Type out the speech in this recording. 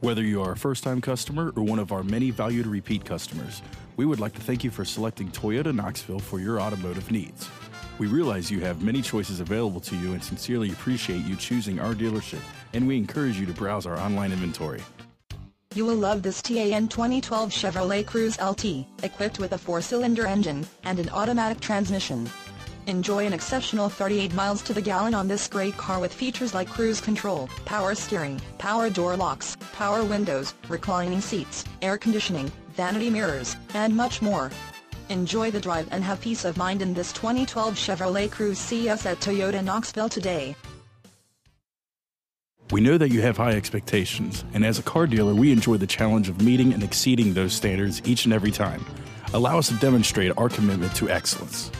Whether you are a first-time customer or one of our many valued repeat customers, we would like to thank you for selecting Toyota Knoxville for your automotive needs. We realize you have many choices available to you and sincerely appreciate you choosing our dealership, and we encourage you to browse our online inventory. You will love this TAN 2012 Chevrolet Cruze LT, equipped with a 4-cylinder engine and an automatic transmission. Enjoy an exceptional 38 miles to the gallon on this great car with features like cruise control, power steering, power door locks, power windows, reclining seats, air conditioning, vanity mirrors, and much more. Enjoy the drive and have peace of mind in this 2012 Chevrolet Cruze. See us at Toyota Knoxville today. We know that you have high expectations, and as a car dealer, we enjoy the challenge of meeting and exceeding those standards each and every time. Allow us to demonstrate our commitment to excellence.